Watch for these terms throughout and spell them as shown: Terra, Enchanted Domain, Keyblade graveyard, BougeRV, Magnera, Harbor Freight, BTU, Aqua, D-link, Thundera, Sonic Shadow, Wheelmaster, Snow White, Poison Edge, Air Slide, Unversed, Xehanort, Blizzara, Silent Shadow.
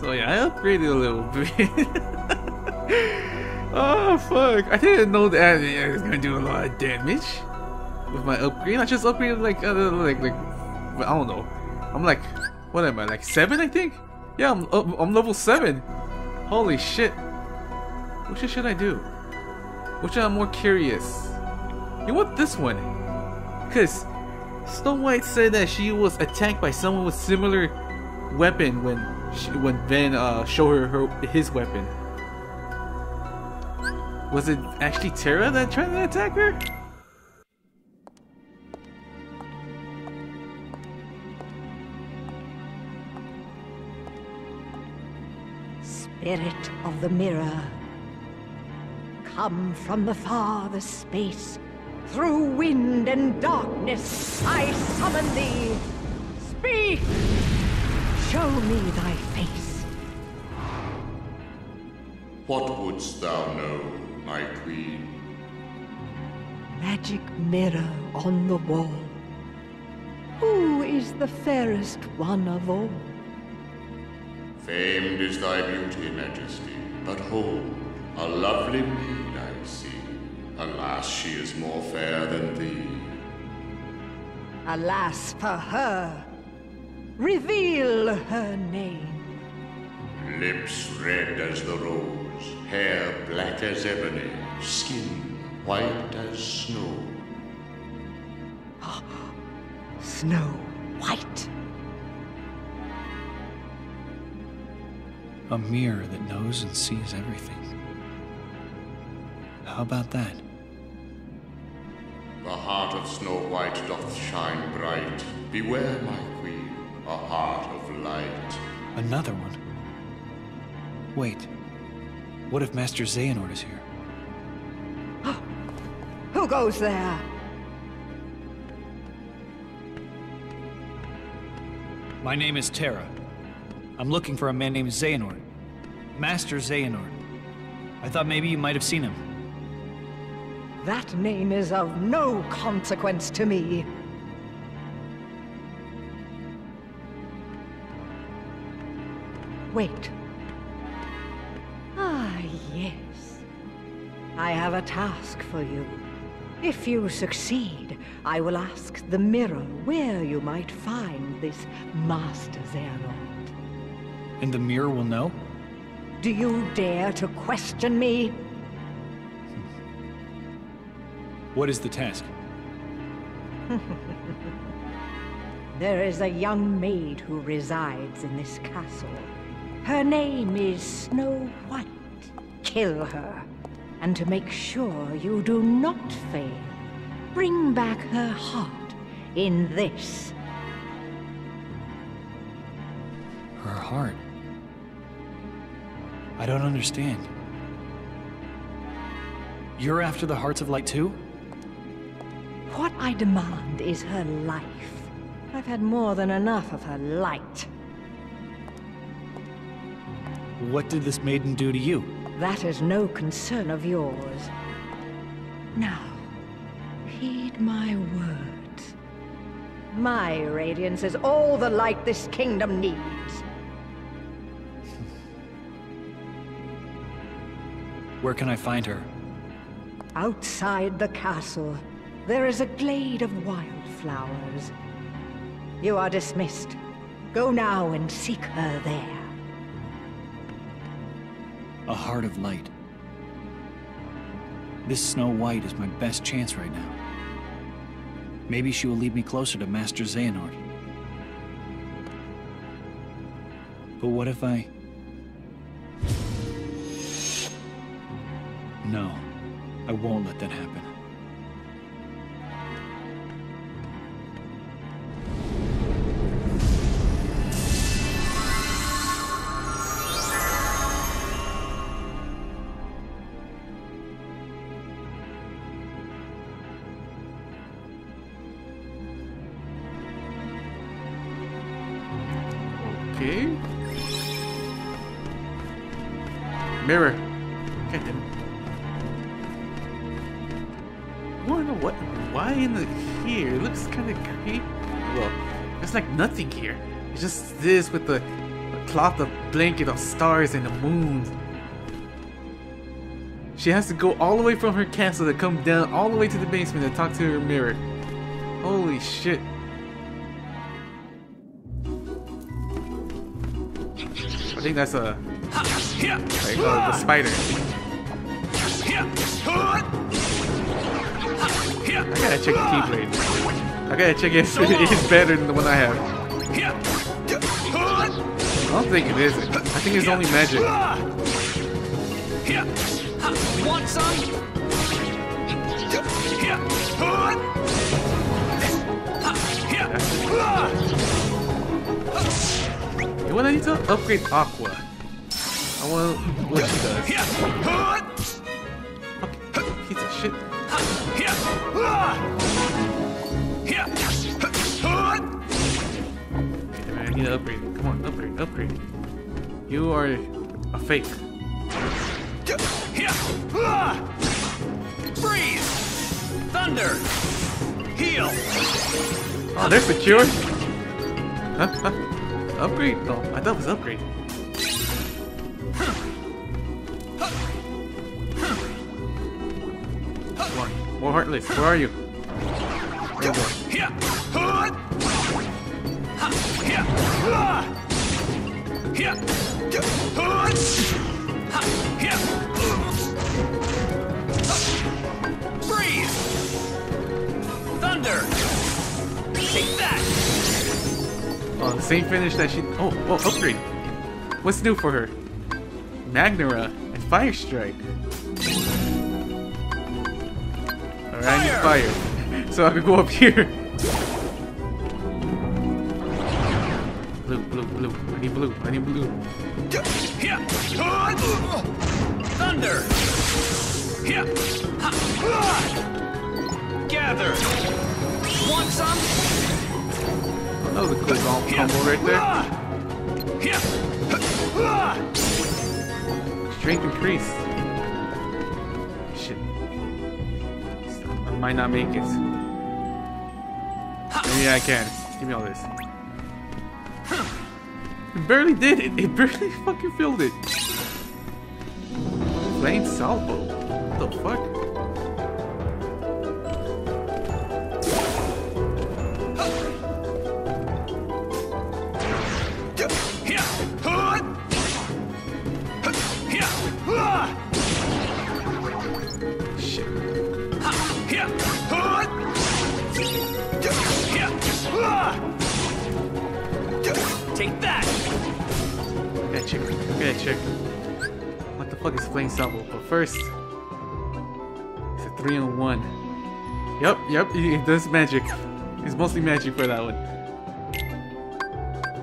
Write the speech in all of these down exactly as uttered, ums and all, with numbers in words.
So yeah, I upgraded a little bit. Oh fuck, I didn't know that I was gonna do a lot of damage with my upgrade. I just upgraded like, uh, like, like, I don't know. I'm like, what am I, like seven I think? Yeah, I'm, uh, I'm level seven. Holy shit. Which should I do? Which I'm more curious. You want this one? Cause Snow White said that she was attacked by someone with similar weapon when she, when Van uh, showed her, her his weapon. Was it actually Terra that tried to attack her? Spirit of the mirror, come from the farthest space, through wind and darkness, I summon thee. Speak! Show me thy face. What wouldst thou know? My queen. Magic mirror on the wall. Who is the fairest one of all? Famed is thy beauty, majesty, but hold, a lovely maid I see. Alas, she is more fair than thee. Alas for her. Reveal her name. Lips red as the rose. Hair black as ebony, skin white as snow. Snow White. A mirror that knows and sees everything. How about that? The heart of Snow White doth shine bright. Beware, my queen, a heart of light. Another one? Wait. What if Master Xehanort is here? Who goes there? My name is Terra. I'm looking for a man named Xehanort. Master Xehanort. I thought maybe you might have seen him. That name is of no consequence to me. Wait. I have a task for you. If you succeed, I will ask the mirror where you might find this Master Xehanort. And the mirror will know? Do you dare to question me? What is the task? There is a young maid who resides in this castle. Her name is Snow White. Kill her. And to make sure you do not fail, bring back her heart in this. Her heart? I don't understand. You're after the Hearts of Light too? What I demand is her life. I've had more than enough of her light. What did this maiden do to you? That is no concern of yours. Now, heed my words. My radiance is all the light this kingdom needs. Where can I find her? Outside the castle, there is a glade of wildflowers. You are dismissed. Go now and seek her there. A heart of light. This Snow White is my best chance right now. Maybe she will lead me closer to Master Xehanort. But what if I... No, I won't let that happen. Mirror. God damn it. Wonder what? Why in the here? It looks kind of creepy. Well, there's like nothing here. It's just this with the cloth of blanket of stars and the moon. She has to go all the way from her castle to come down all the way to the basement to talk to her mirror. Holy shit. I think that's a... There you go, the spider. I gotta check the Keyblade. I gotta check if it is better than the one I have. I don't think it is. I think it's only magic. Want some? You know, I need to upgrade Aqua. I want what she does. Fucking piece of shit. Okay, man, I need to upgrade. Come on, upgrade, upgrade. You are a fake. Freeze! Thunder! Heal! Oh, they're secure? Huh? Huh? Upgrade? No, oh, I thought it was upgrade. Come on, more heartless. Where are you? Where are you? Freeze! Thunder! Take that! Oh, the same finish that she... Oh, oh, upgrade! What's new for her? Magnera and Fire Strike. Alright, I need fire. So I can go up here. Blue, blue, blue. I need blue. I need blue. Thunder! Gather! Want some? Oh, that was a good combo right there. Strength increase. Shit. I might not make it. Maybe I can. Give me all this. It barely did it. It barely fucking filled it. Plain salvo. What the fuck? Shit. Take that. Okay, check. Okay, check. What the fuck is playing Salvo? But first, it's a three on one. Yep, yep, it does magic. It's mostly magic for that one.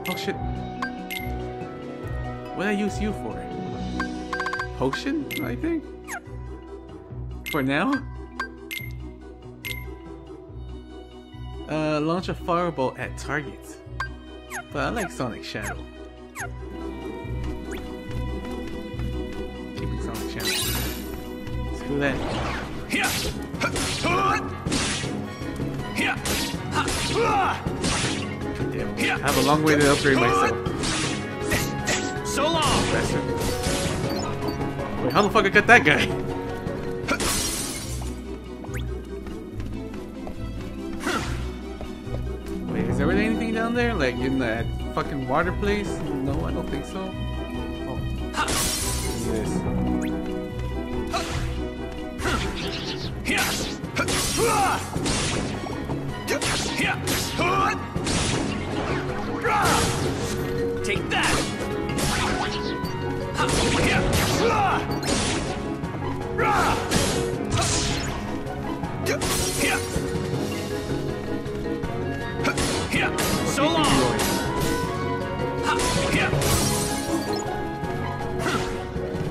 Oh shit. What did I use you for? Potion, I think? For now? Uh, launch a fireball at target. But I like Sonic Shadow. Keeping Sonic Shadow. Screw that. Damn, I have a long way to upgrade myself. So long! Bastard. Wait, how the fuck I got that guy? Wait, is there really anything down there? Like in that fucking water place? No, I don't think so. Take that. So long.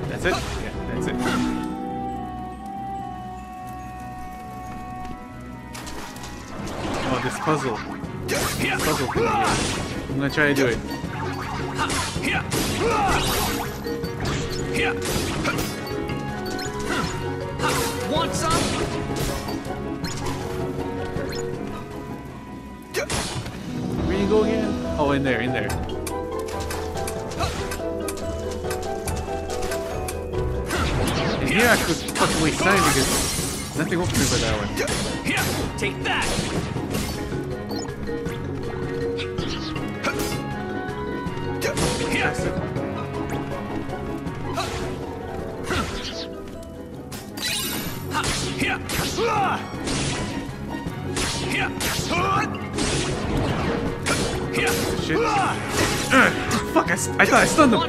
That's it? Yeah, that's it. Oh, this puzzle. This puzzle thing. I'm gonna try to do it. Want some? Where you go again? Oh, in there, in there. Yeah, I could possibly save because nothing will prove it that way. Take that! Shit. Uh, fuck, I, I thought I stunned him.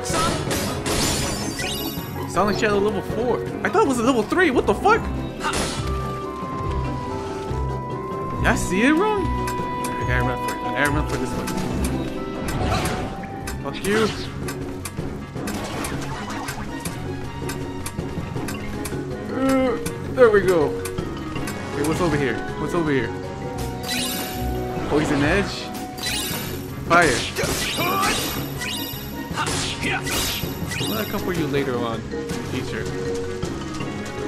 Silent Shadow level four. I thought it was a level three. What the fuck? Did I see it wrong? I gotta run for it. I gotta run for this one. Fuck you. Uh, there we go. Wait, what's over here? What's over here? Poison Edge? Fire. I'll come for you later on, teacher.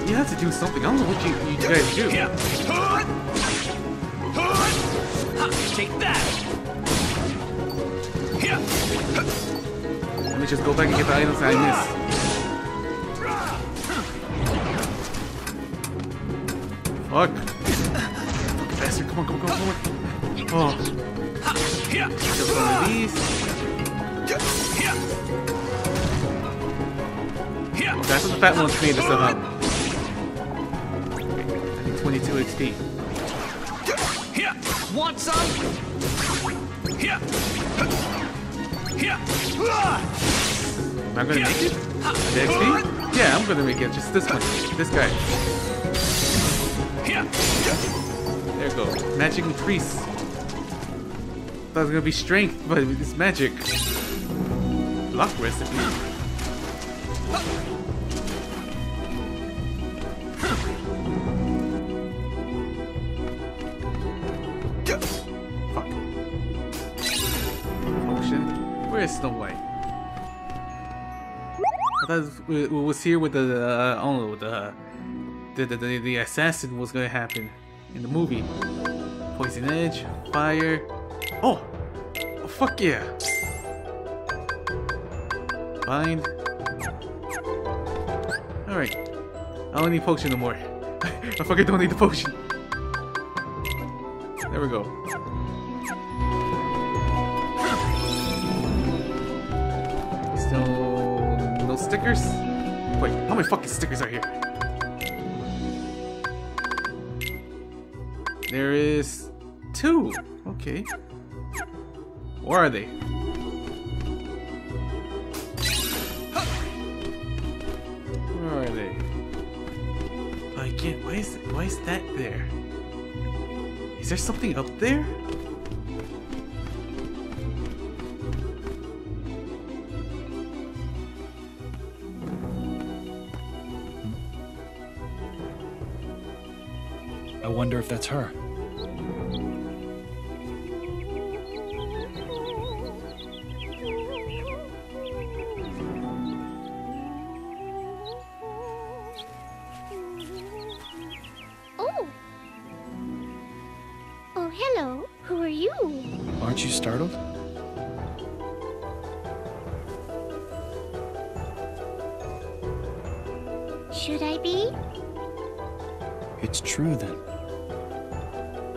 You have to do something. I don't know what you, you guys do. Take that. Let me just go back and get the items that I missed. Fuck. Fuck faster. Come on, come on, come on, come on. Oh. Kill some of these. Oh, that's what the fat one's made to somehow. I think twenty-two X P. Want some? Am I gonna make it? The X P? Yeah, I'm gonna make it. Just this one. This guy. There you go. Magic increase. I thought it was gonna be strength, but it's magic. Block recipe. Fuck. Potion. Where is Snow White? I thought it was here with the uh, I don't know the the, the the the assassin was gonna happen in the movie. Poison Edge, fire. Oh! Oh, fuck yeah! Bind. Alright. I don't need potion no more. I fucking don't need the potion. There we go. There's no, no stickers? Wait, how many fucking stickers are here? There is two! Okay. Where are they? Where are they? I can't. Why is why is that there? Is there something up there? I wonder if that's her. Startled? Should I be? It's true then.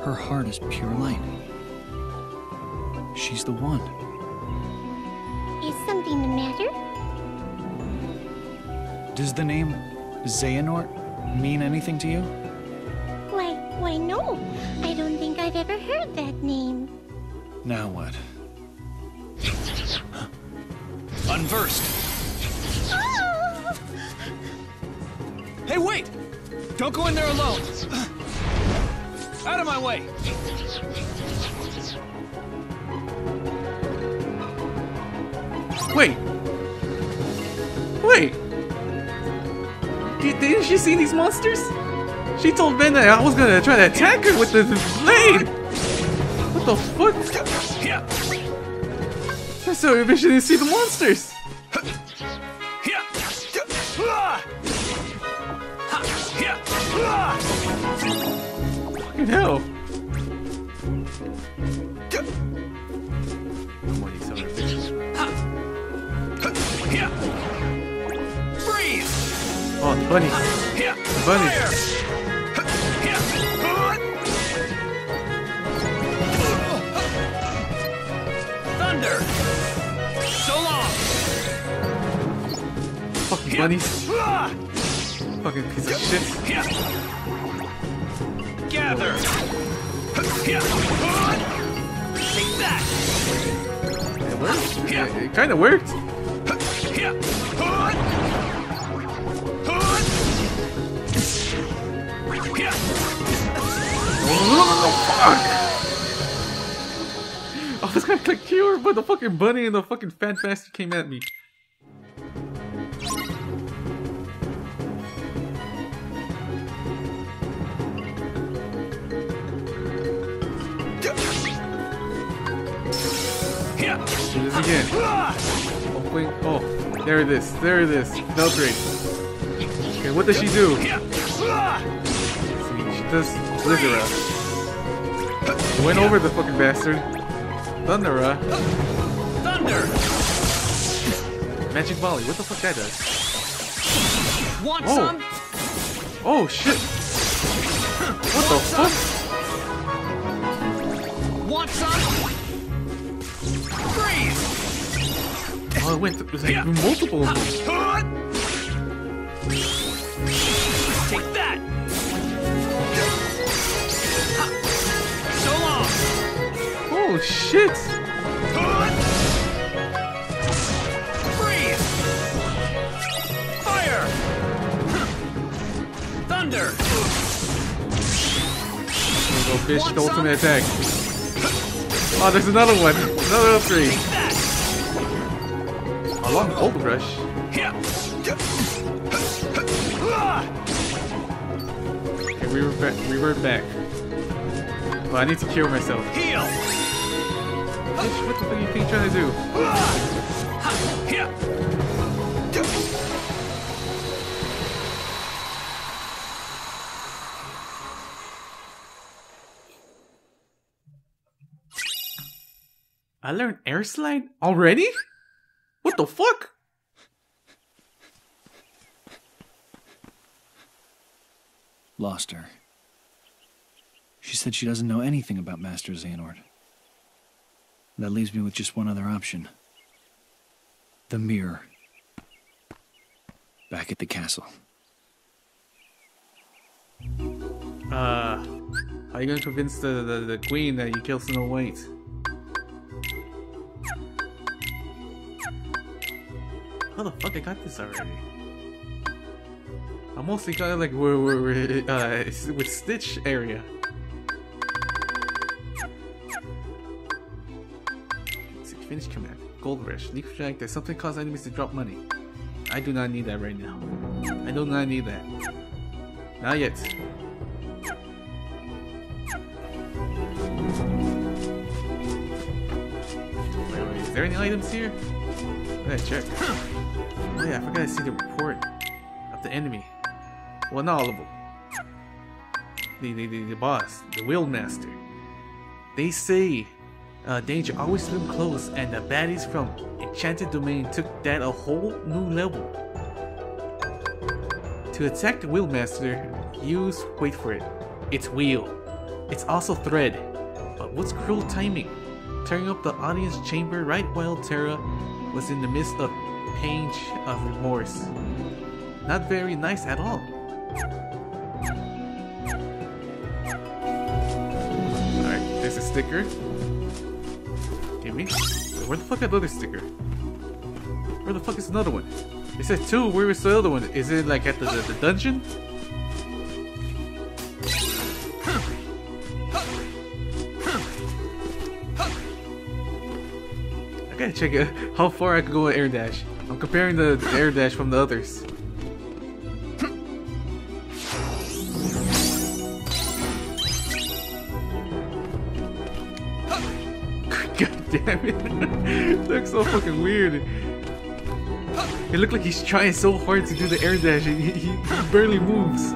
Her heart is pure light. She's the one. Is something the matter? Does the name Xehanort mean anything to you? Why, why no. I don't think I've ever heard that name. Now what? Huh. Unversed! Oh! Hey, wait! Don't go in there alone! Out of my way! Wait! Wait! Did, didn't she see these monsters? She told Ben that I was gonna try to attack her with the blade! What the fuck? So you should see the monsters. Fucking hell! Come on, you son of a bitch! Freeze! Oh, bunnies. Bunnies. Thunder. So long. Fucking bunnies. Fucking piece of shit. Gather. Take that. It worked. It, it kind of worked. Oh, fuck! I was gonna click cure, but the fucking bunny and the fucking fat bastard came at me. Do this again. Oh, wait. Oh, there it is. There it is. Belgrade. Okay, what does she do? Let's see, she does Blizzara. Went over the fucking bastard. Thundera. Thunder. Magic volley. What the fuck that does? Want oh. Some? Oh shit. What Want the some? Fuck? Want some? Oh, it went to, like multiple of them. Take that! So long! Oh shit! Freeze! Fire! Thunder! Go fish the ultimate attack. Oh, there's another one! Another upgrade! Long gold rush. Okay, we were back. We were back. Well, I need to cure myself. Heal. What the fuck are you think trying to do? I learned Air Slide already? What the fuck? Lost her. She said she doesn't know anything about Master Xehanort. That leaves me with just one other option. The mirror. Back at the castle. Uh, how are you going to convince the, the, the queen that you killed Snow White? How the fuck I got this already? I mostly got it like we're, we're, we're, uh, with Stitch area. Finish command. Gold rush. Leaf drag. There's something cause enemies to drop money. I do not need that right now. I do not need that. Not yet. Wait, wait, is there any items here? Let me check. Oh yeah, I forgot to see the report of the enemy. Well, not all of them. The, the, the, the boss, the Wheelmaster. They say uh, danger always slim close, and the baddies from Enchanted Domain took that a whole new level. To attack the Wheelmaster, use, wait for it, it's wheel. It's also thread. But what's cruel timing? Tearing up the audience chamber right while Terra was in the midst of pain of remorse. Not very nice at all. Alright, there's a sticker. Give me. Where the fuck is the other sticker? Where the fuck is another one? It said two, where is the other one? Is it like at the, the, the dungeon? I gotta check out how far I can go with air dash. I'm comparing the, the air dash from the others. God damn it! It looks so fucking weird. It looked like he's trying so hard to do the air dash and he, he barely moves.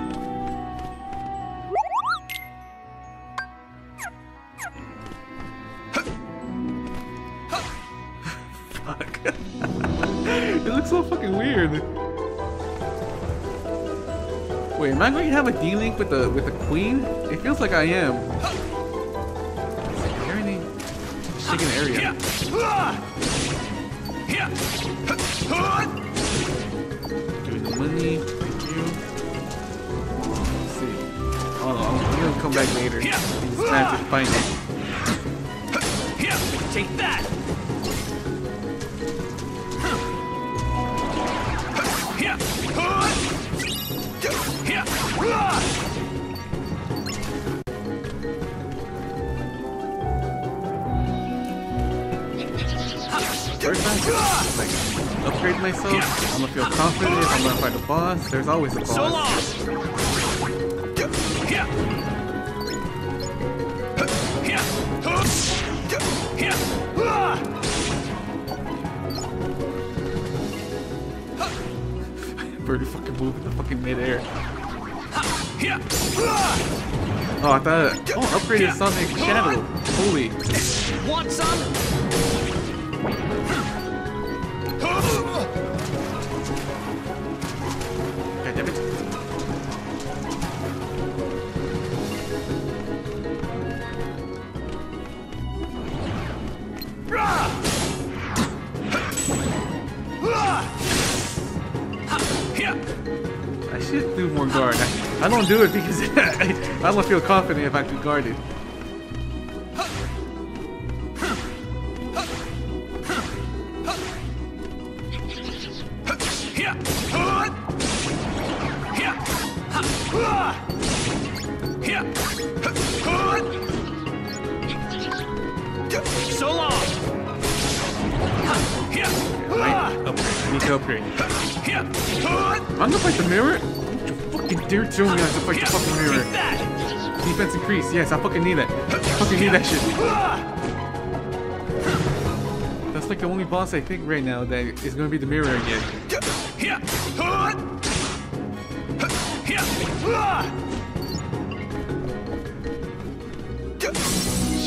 It looks so fucking weird. Wait, am I going to have a D-link with the with a queen? It feels like I am. Is there any chicken area? Give me the money. Thank you. Let's see. Hold on, I'm gonna come back later. These magic fighting. Take that. First time, like, upgrade myself. I'm gonna feel confident if I'm gonna fight a boss. There's always a boss. So long. Here. Bird fucking moving the fucking midair. Oh, I thought. Oh, upgraded Sonic Shadow. Holy. Want some? God damn it. I should do more guard. I, I don't do it because I, I don't feel confident if I do guarded. So long. Upgrade. I'm gonna fight the mirror? Don't you fucking dare tell me I have to fight the fucking mirror. Defense increase, yes, I fucking need that. I fucking need that shit. That's like the only boss I think right now that is gonna be the mirror again. Shit,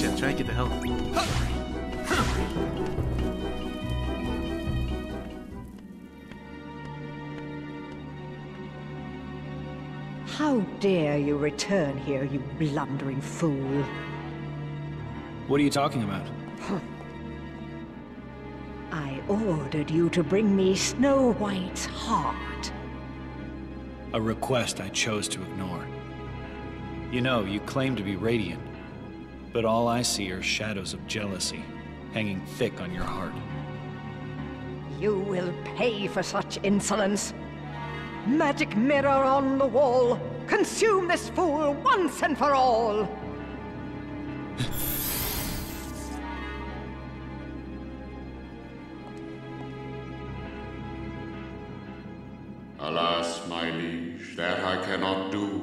I'm trying to get the health. How dare you return here, you blundering fool? What are you talking about? Huh. I ordered you to bring me Snow White's heart. A request I chose to ignore. You know, you claim to be radiant, but all I see are shadows of jealousy hanging thick on your heart. You will pay for such insolence. Magic mirror on the wall. Consume this fool once and for all! Alas, my liege, that I cannot do.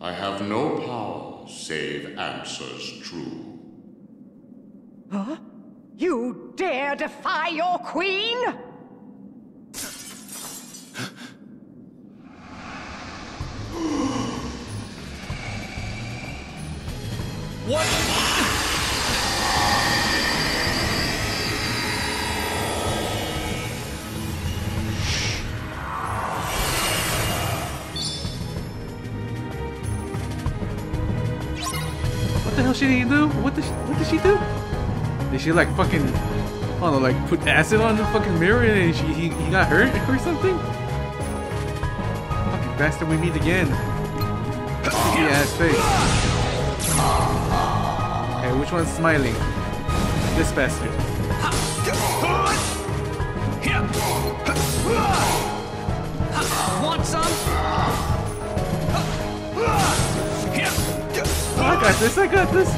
I have no power save answers true. Huh? You dare defy your queen? What? What the hell should he do? What did she, what did she do? Did she like fucking, I don't know, like put acid on the fucking mirror and she, he, he got hurt or something? Fucking bastard, we meet again. Sticky ass face. Okay, which one's smiling? This bastard. Want some? Oh, I got this, I got this. I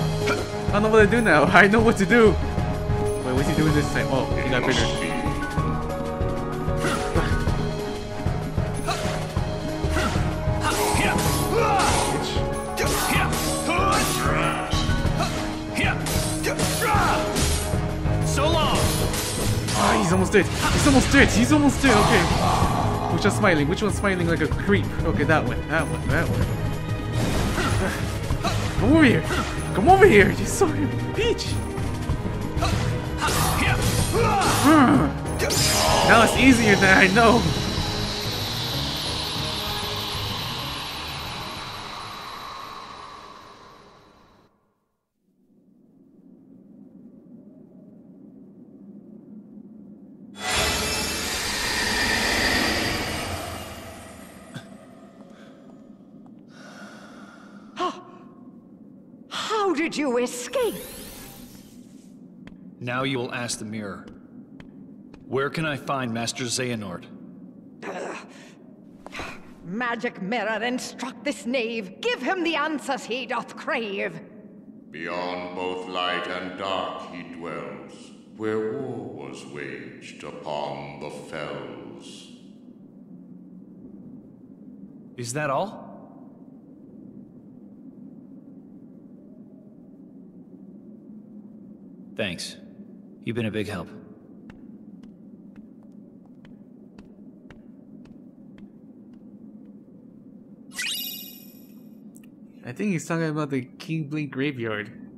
don't know what to do now. I know what to do. Wait, what's he doing this time? Oh, he got bigger. He's almost dead. He's almost dead. He's almost dead. Okay. Which one's smiling? Which one's smiling like a creep? Okay, that one. That one. That one. Come over here. Come over here. You saw your bitch. Now it's easier than I know. did you escape? Now you will ask the mirror. Where can I find Master Xehanort? Uh, magic mirror, instruct this knave. Give him the answers he doth crave. Beyond both light and dark he dwells, where war was waged upon the fells. Is that all? Thanks. You've been a big help. I think he's talking about the Keyblade graveyard.